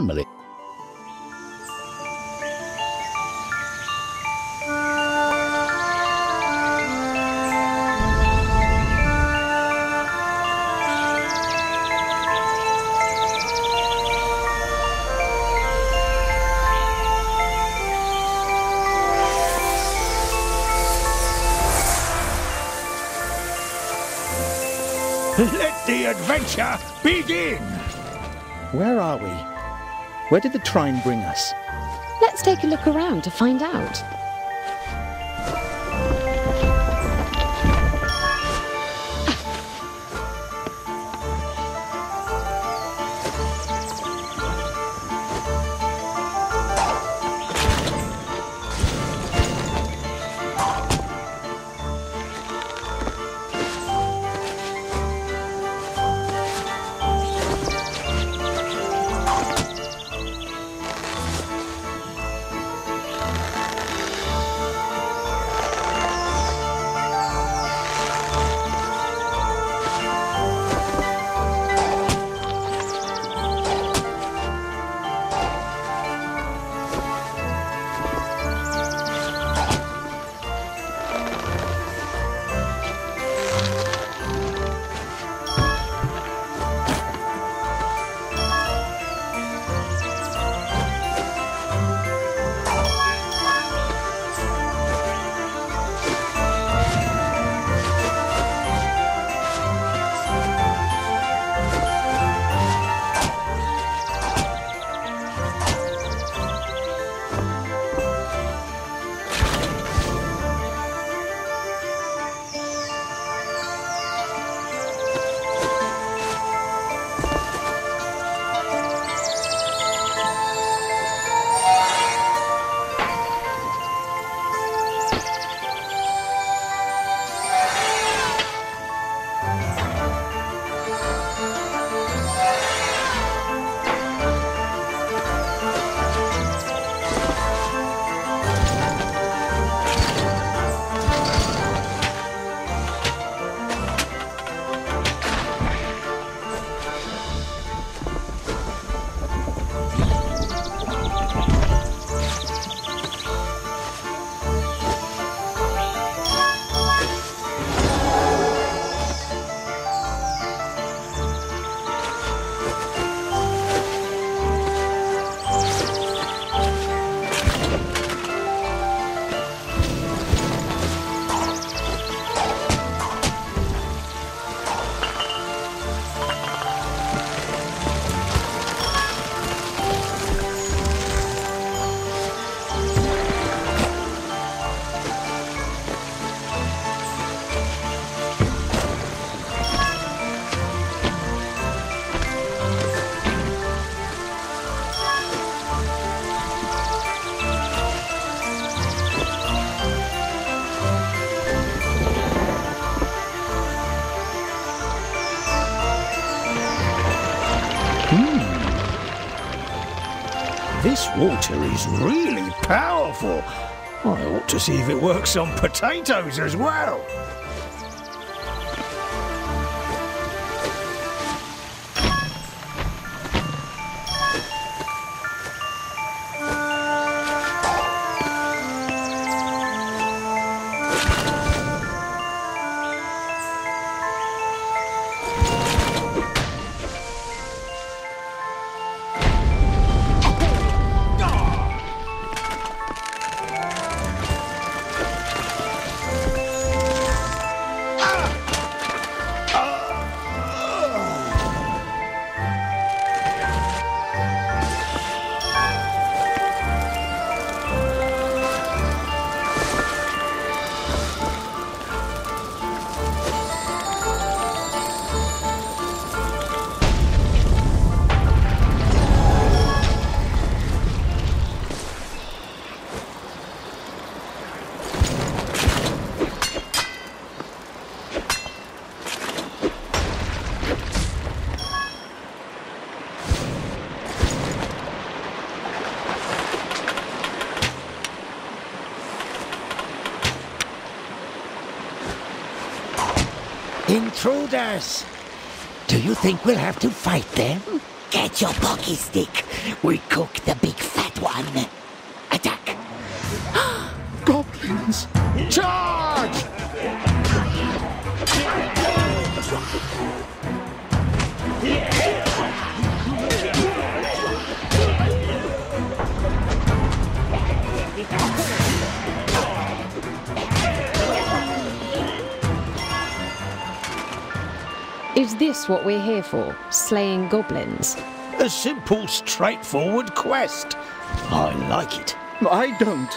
family. Let the adventure begin! Where are we? Where did the Trine bring us? Let's take a look around to find out. This water is really powerful. I ought to see if it works on potatoes as well. Intruders! Do you think we'll have to fight them? Get your pocky stick. We cook the big fat one. Attack! Goblins! Charge! Is this what we're here for? Slaying goblins? A simple, straightforward quest. I like it. I don't.